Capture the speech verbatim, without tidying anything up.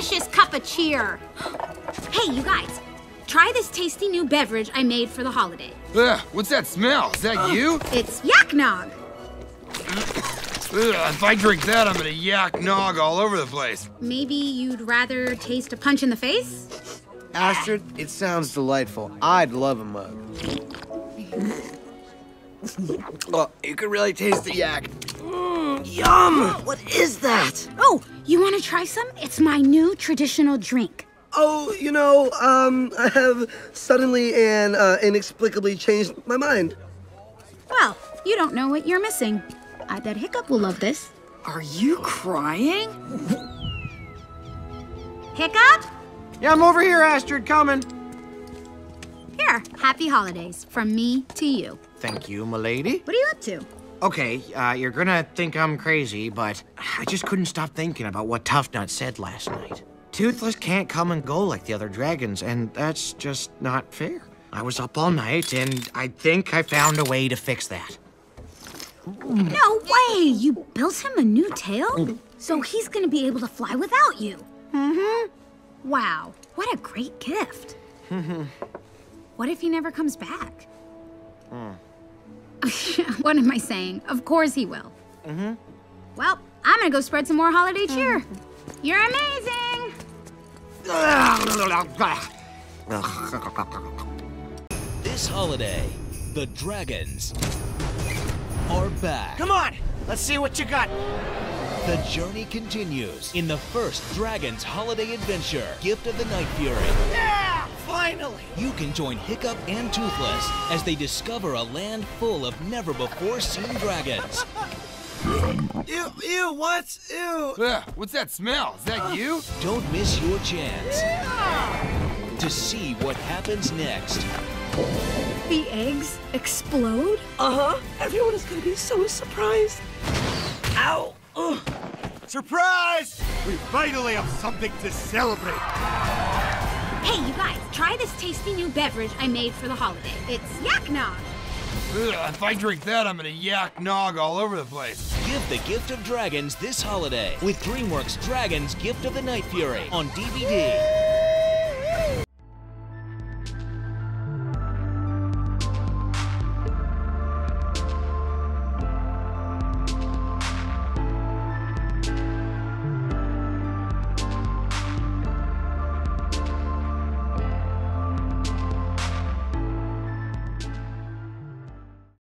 delicious cup of cheer. Hey, you guys, try this tasty new beverage I made for the holiday. Ugh, what's that smell? Is that uh, you? It's Yaknog. Ugh, if I drink that, I'm gonna Yaknog all over the place. Maybe you'd rather taste a punch in the face? Astrid, it sounds delightful. I'd love a mug. Oh, you can really taste the yak. Mm, yum! What is that? Oh, you want to try some? It's my new traditional drink. Oh, you know, um, I have suddenly and uh, inexplicably changed my mind. Well, you don't know what you're missing. I bet Hiccup will love this. Are you crying? Hiccup? Yeah, I'm over here, Astrid, coming. Here, happy holidays from me to you. Thank you, m'lady. What are you up to? Okay, uh, you're gonna think I'm crazy, but I just couldn't stop thinking about what Tuffnut said last night. Toothless can't come and go like the other dragons, and that's just not fair. I was up all night, and I think I found a way to fix that. No way! You built him a new tail? So he's gonna be able to fly without you. Mm-hmm. Wow, what a great gift. Mm-hmm. What if he never comes back? Mm. What am I saying? Of course he will. Mm-hmm. Well, I'm gonna go spread some more holiday cheer. Mm. You're amazing! This holiday, the dragons are back. Come on, let's see what you got. The journey continues in the first Dragons Holiday Adventure, Gift of the Night Fury. Yeah! Finally! You can join Hiccup and Toothless as they discover a land full of never-before-seen dragons. Ew, ew, what? Ew! Uh, what's that smell? Is that uh, you? Don't miss your chance yeah. to see what happens next. The eggs explode? Uh-huh. Everyone is gonna be so surprised. Ow! Ugh. Surprise! We finally have something to celebrate. Hey, you guys, try this tasty new beverage I made for the holiday. It's Yaknog. Ugh, if I drink that, I'm gonna Yaknog all over the place. Give the gift of dragons this holiday with DreamWorks' Dragons Gift of the Night Fury on D V D.